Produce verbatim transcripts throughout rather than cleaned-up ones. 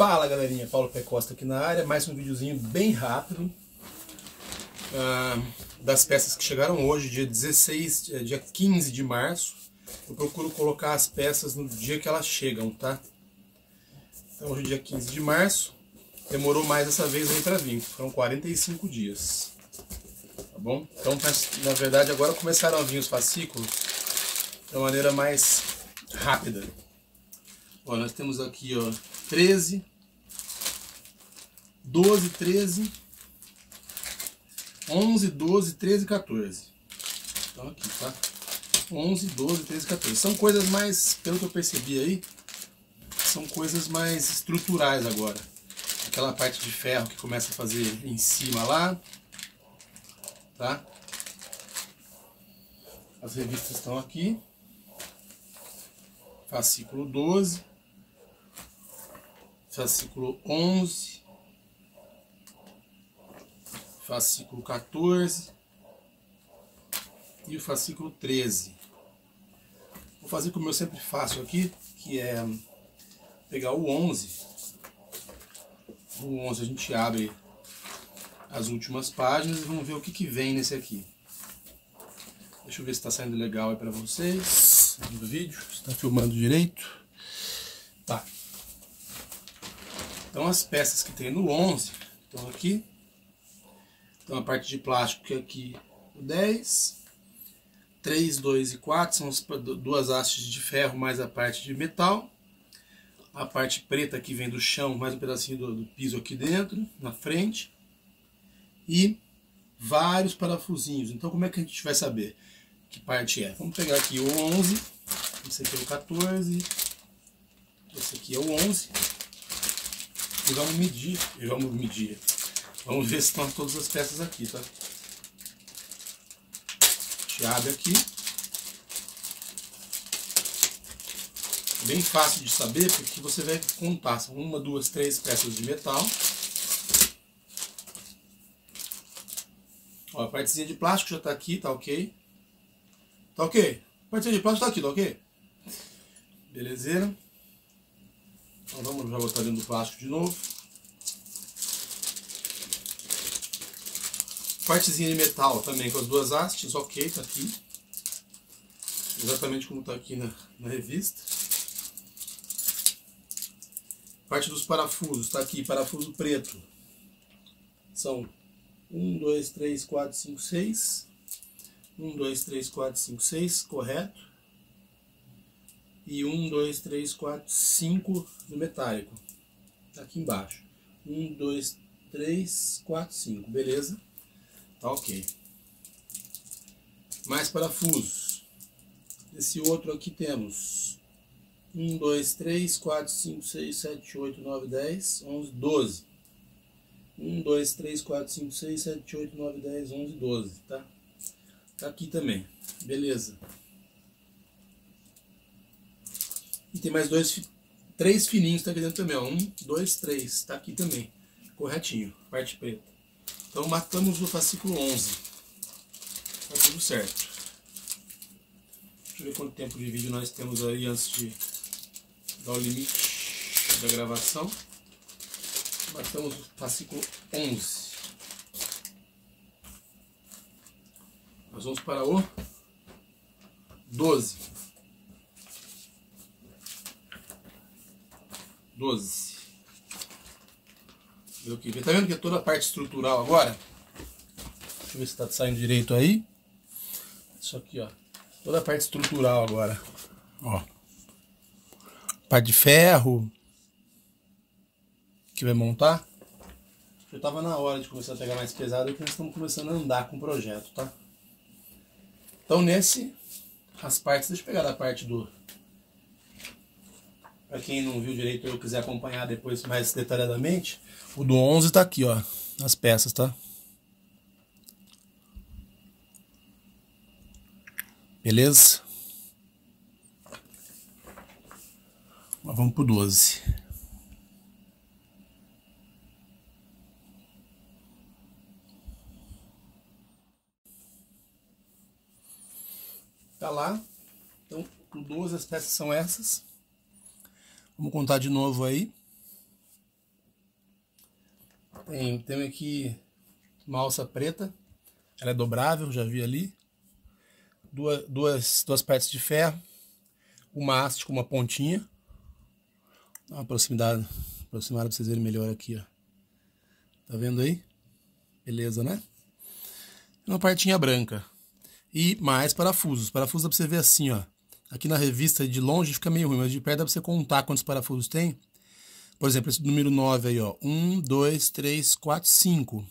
Fala galerinha, Paulo Pecosta aqui na área, mais um videozinho bem rápido uh, das peças que chegaram hoje, dia dezesseis, dia quinze de março. Eu procuro colocar as peças no dia que elas chegam, tá? Então hoje é dia quinze de março, demorou mais dessa vez aí pra vir, foram quarenta e cinco dias, tá bom? Então na verdade agora começaram a vir os fascículos de uma maneira mais rápida. Ó, nós temos aqui ó, treze, doze, treze, onze, doze, treze, quatorze. Então aqui, tá? onze, doze, treze, quatorze. São coisas mais, pelo que eu percebi aí, são coisas mais estruturais agora. Aquela parte de ferro que começa a fazer em cima lá, tá? As revistas estão aqui. Fascículo doze. Fascículo onze, fascículo quatorze e o fascículo treze. Vou fazer como eu sempre faço aqui, que é pegar o onze. O onze a gente abre as últimas páginas e vamos ver o que, que vem nesse aqui. Deixa eu ver se está saindo legal aí para vocês no vídeo, se está filmando direito. Tá. Então as peças que tem no onze estão aqui. Então a parte de plástico que é aqui o dez. três, dois e quatro são as duas hastes de ferro mais a parte de metal. A parte preta aqui vem do chão mais um pedacinho do, do piso aqui dentro, na frente. E vários parafusinhos. Então como é que a gente vai saber que parte é? Vamos pegar aqui o onze. Esse aqui é o quatorze. Esse aqui é o onze. E vamos medir, e vamos medir, vamos ver se estão todas as peças aqui, tá? A gente abre aqui. Bem fácil de saber, porque você vai contar, são uma, duas, três peças de metal. Ó, a partezinha de plástico já está aqui, tá ok? Tá ok? A partezinha de plástico está aqui, tá ok? Belezeira? Então vamos já botar dentro do plástico de novo. Partezinha de metal também com as duas hastes, ok, tá aqui. Exatamente como tá aqui na, na revista. Parte dos parafusos, tá aqui, parafuso preto. São um, dois, três, quatro, cinco, seis. um, dois, três, quatro, cinco, seis, correto. E um, dois, três, quatro, cinco no metálico. Tá aqui embaixo. um, dois, três, quatro, cinco. Beleza? Tá ok. Mais parafusos. Esse outro aqui temos. um, dois, três, quatro, cinco, seis, sete, oito, nove, dez, onze, doze. um, dois, três, quatro, cinco, seis, sete, oito, nove, dez, onze, doze. Tá? Tá aqui também. Beleza. E tem mais dois, três fininhos, tá aqui dentro também, ó. Um, dois, três, tá aqui também. Corretinho, parte preta. Então matamos o fascículo onze. Tá tudo certo. Deixa eu ver quanto tempo de vídeo nós temos aí antes de dar o limite da gravação. Matamos o fascículo onze. Nós vamos para o doze. doze. Tá vendo que é toda a parte estrutural agora? Deixa eu ver se tá saindo direito aí. Isso aqui, ó. Toda a parte estrutural agora. Ó. Parte de ferro. Que vai montar. Eu tava na hora de começar a pegar mais pesado, porque nós estamos começando a andar com o projeto, tá? Então nesse, as partes, deixa eu pegar a parte do... Para quem não viu direito ou quiser acompanhar depois mais detalhadamente, o do onze está aqui, ó, as peças, tá? Beleza? Mas vamos pro doze. Tá lá. Então, o doze, as peças são essas. Vamos contar de novo aí. Tem, tem aqui uma alça preta, ela é dobrável, já vi ali. Duas, duas, duas partes de ferro, uma haste com uma pontinha. Dá uma proximidade, aproximada para vocês verem melhor aqui, ó. Tá vendo aí? Beleza, né? Uma partinha branca. E mais parafusos. Parafusos dá pra você ver assim, ó. Aqui na revista de longe fica meio ruim, mas de perto dá pra você contar quantos parafusos tem. Por exemplo, esse número nove aí, ó. um, dois, três, quatro, cinco.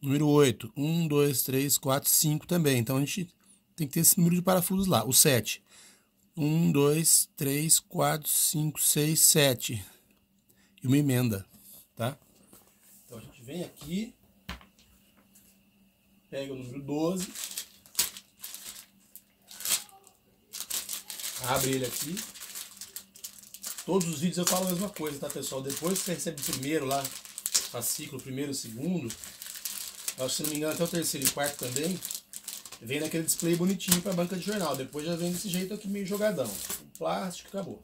Número oito. um, dois, três, quatro, cinco também. Então a gente tem que ter esse número de parafusos lá. O sete. um, dois, três, quatro, cinco, seis, sete. E uma emenda, tá? Então a gente vem aqui, pega o número doze, abre ele aqui. Todos os vídeos eu falo a mesma coisa, tá, pessoal? Depois que você recebe o primeiro lá, fascículo, primeiro, segundo, eu acho, se não me engano, até o terceiro e quarto também, vem naquele display bonitinho pra banca de jornal. Depois já vem desse jeito aqui, meio jogadão. Plástico, acabou.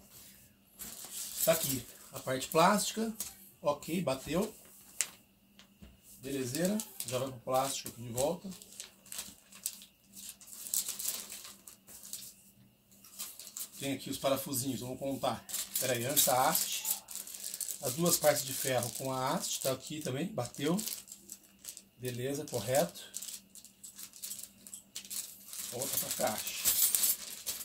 Tá aqui a parte plástica, ok, bateu. Belezeira, já vai pro plástico aqui de volta. Tem aqui os parafusinhos, vamos contar. Pera aí, antes a haste. As duas partes de ferro com a haste, tá aqui também, bateu. Beleza, correto. Volta pra caixa.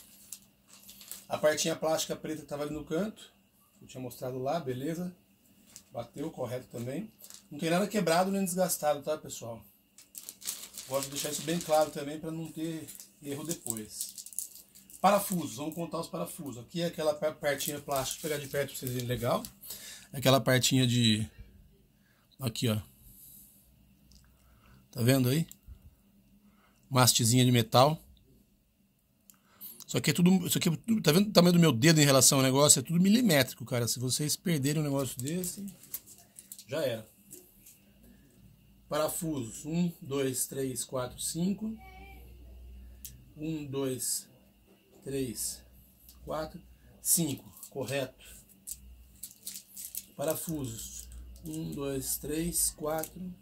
A partinha plástica preta que tava ali no canto, eu tinha mostrado lá, beleza. Bateu, correto também. Não tem nada quebrado nem desgastado, tá, pessoal? Gosto de deixar isso bem claro também para não ter erro depois. Parafusos, vamos contar os parafusos. Aqui é aquela partinha plástica, pegar de perto para vocês verem legal. Aquela partinha de... Aqui, ó. Tá vendo aí? Uma hastezinha de metal. Isso aqui é tudo... Isso aqui é tudo, tá vendo o tamanho do meu dedo em relação ao negócio? É tudo milimétrico, cara. Se vocês perderem um negócio desse, já era. Parafusos, um, dois, três, quatro, cinco, um, dois, três, quatro, cinco, correto. Parafusos, um, dois, três, quatro,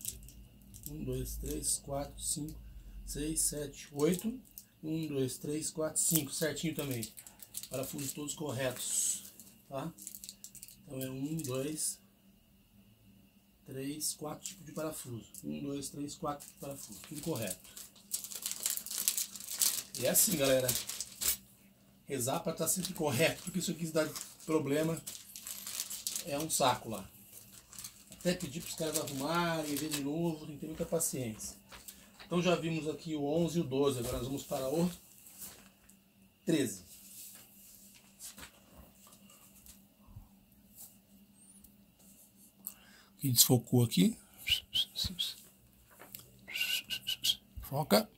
um, dois, três, quatro, cinco, seis, sete, oito, um, dois, três, quatro, cinco, certinho também. Parafusos todos corretos, tá? Então é um, dois, três, quatro tipos de parafuso. um, dois, três, quatro tipos de parafuso. Tudo correto. E é assim, galera. Rezar para estar sempre correto, porque isso aqui se dá problema. É um saco lá. Até pedir para os caras arrumarem e ver de novo. Tem que ter muita paciência. Então já vimos aqui o onze e o doze. Agora nós vamos para o treze. Que desfocou aqui. Foca.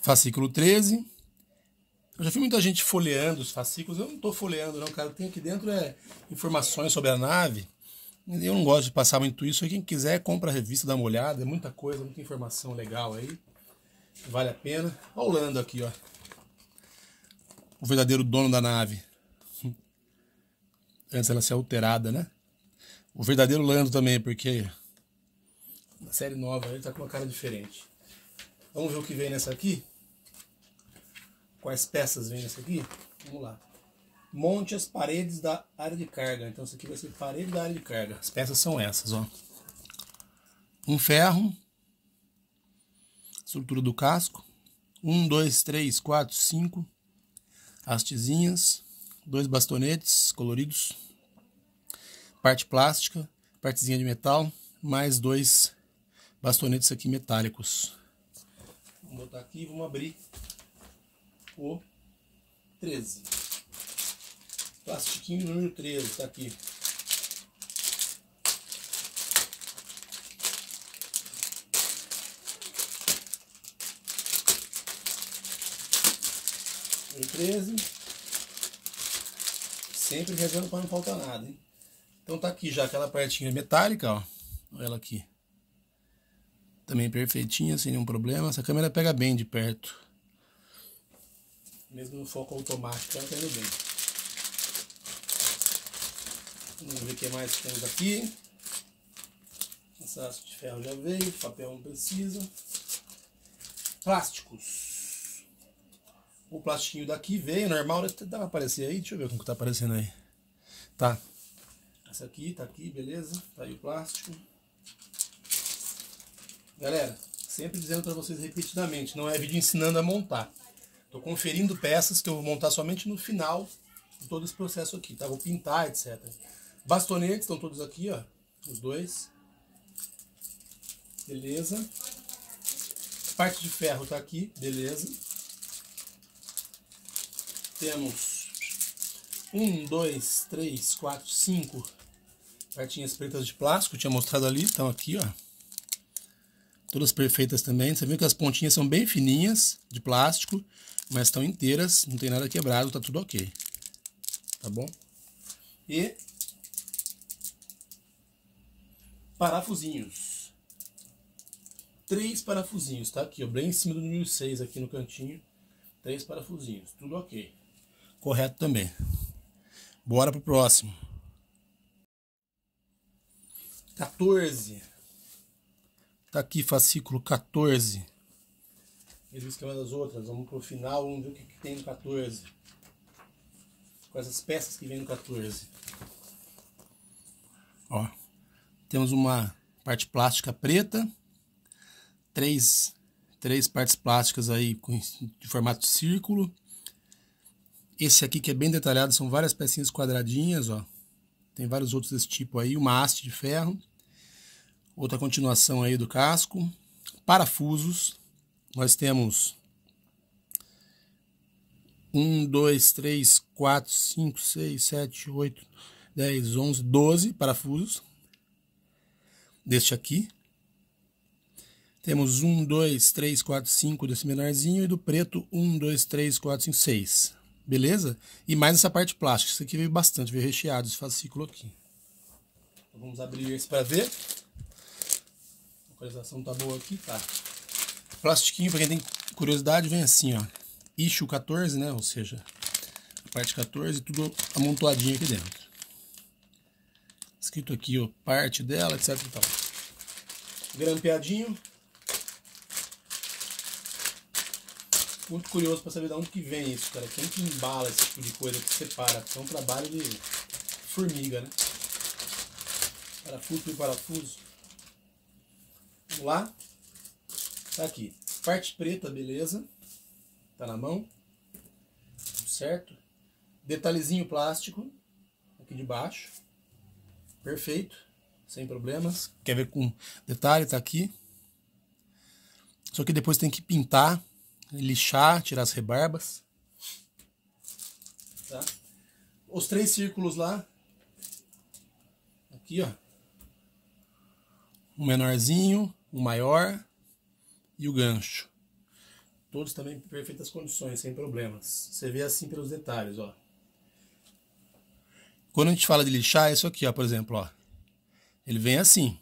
Fascículo treze. Eu já vi muita gente folheando os fascículos. Eu não estou folheando, não, cara. O que tem aqui dentro é informações sobre a nave. Eu não gosto de passar muito isso. Quem quiser, compra a revista, dá uma olhada. É muita coisa, muita informação legal aí. Vale a pena. Olha o Lando aqui, ó. O verdadeiro dono da nave. Antes ela ser alterada, né? O verdadeiro Lando também, porque na série nova ele tá com uma cara diferente. Vamos ver o que vem nessa aqui? Quais peças vem nessa aqui? Vamos lá. Monte as paredes da área de carga. Então isso aqui vai ser parede da área de carga. As peças são essas, ó. Um ferro. Estrutura do casco. Um, dois, três, quatro, cinco. Hastezinhas. Dois bastonetes coloridos, parte plástica, partezinha de metal, mais dois bastonetes aqui metálicos. Vamos botar aqui e vamos abrir o treze. Plastiquinho número treze, tá aqui. Número treze. Sempre rezando para não faltar nada, hein? Então tá aqui já aquela partinha metálica, ó. Olha ela aqui. Também perfeitinha, sem nenhum problema. Essa câmera pega bem de perto. Mesmo no foco automático, ela pega bem. Vamos ver o que mais temos aqui. Cansaço de ferro já veio, papel não precisa. Plásticos. O plastiquinho daqui veio, normal, dá pra aparecer aí, deixa eu ver como que tá aparecendo aí. Tá. Essa aqui, tá aqui, beleza. Tá aí o plástico. Galera, sempre dizendo pra vocês repetidamente, não é vídeo ensinando a montar. Tô conferindo peças que eu vou montar somente no final de todo esse processo aqui, tá? Vou pintar, etcétera. Bastonetes estão todos aqui, ó. Os dois. Beleza. Parte de ferro tá aqui, beleza. Temos um, dois, três, quatro, cinco partinhas pretas de plástico, tinha mostrado ali, estão aqui, ó. Todas perfeitas também, você viu que as pontinhas são bem fininhas, de plástico, mas estão inteiras, não tem nada quebrado, tá tudo ok. Tá bom? E parafusinhos. Três parafusinhos, tá aqui, ó, bem em cima do número seis, aqui no cantinho. Três parafusinhos, tudo ok. Correto também. Bora pro próximo. quatorze. Tá aqui, fascículo quatorze. Mesmo esquema das outras, vamos pro final, vamos ver o que, que tem no quatorze. Quais as peças que vem no quatorze. Ó, temos uma parte plástica preta. Três, três partes plásticas aí de formato de círculo. Esse aqui que é bem detalhado, são várias pecinhas quadradinhas, ó. Tem vários outros desse tipo aí, uma haste de ferro. Outra continuação aí do casco. Parafusos. Nós temos um, dois, três, quatro, cinco, seis, sete, oito, dez, onze, doze parafusos. Deste aqui. Temos um, dois, três, quatro, cinco desse menorzinho e do preto um, dois, três, quatro, cinco, seis. Beleza? E mais essa parte plástica. Isso aqui veio bastante, veio recheado esse fascículo aqui. Então, vamos abrir esse para ver. A localização tá boa aqui, tá? Plastiquinho, para quem tem curiosidade, vem assim, ó. Eixo quatorze, né? Ou seja, a parte quatorze, tudo amontoadinho aqui dentro. Escrito aqui, ó, parte dela, etcétera. Então, grampeadinho. Muito curioso para saber de onde que vem isso, cara. Quem que embala esse tipo de coisa, que separa? É um trabalho de formiga, né? Parafuso e parafuso. Vamos lá. Tá aqui. Parte preta, beleza. Tá na mão. Tudo certo. Detalhezinho plástico. Aqui de baixo. Perfeito. Sem problemas. Quer ver com detalhe? Tá aqui. Só que depois tem que pintar. Lixar, tirar as rebarbas, tá? Os três círculos lá, aqui ó, um menorzinho, um maior e o gancho, todos também em perfeitas condições, sem problemas, você vê assim pelos detalhes, ó. Quando a gente fala de lixar, é isso aqui ó, por exemplo, ó, ele vem assim,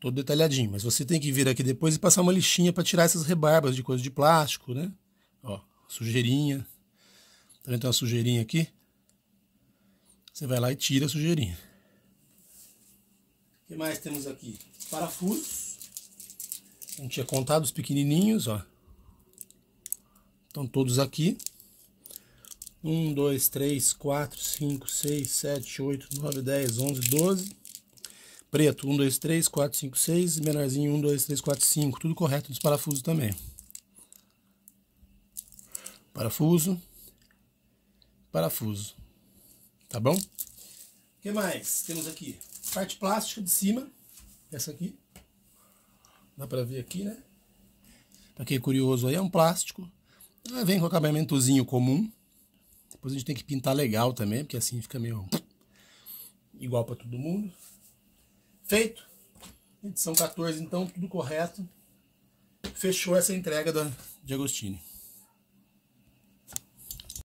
todo detalhadinho, mas você tem que vir aqui depois e passar uma lixinha para tirar essas rebarbas de coisa de plástico, né? Ó, sujeirinha. Tá vendo? Tem uma sujeirinha aqui. Você vai lá e tira a sujeirinha. O que mais temos aqui? Parafusos. A gente tinha contado os pequenininhos, ó. Estão todos aqui. um, dois, três, quatro, cinco, seis, sete, oito, nove, dez, onze, doze. Preto, um, dois, três, quatro, cinco, seis. Menorzinho, um, dois, três, quatro, cinco. Tudo correto dos parafusos também. Parafuso. Parafuso. Tá bom? O que mais temos aqui? Parte plástica de cima. Essa aqui. Dá pra ver aqui, né? Pra quem é curioso aí, é um plástico. Ela vem com acabamentozinho comum. Depois a gente tem que pintar legal também, porque assim fica meio igual pra todo mundo. Feito, edição quatorze então, tudo correto, fechou essa entrega da Agostini.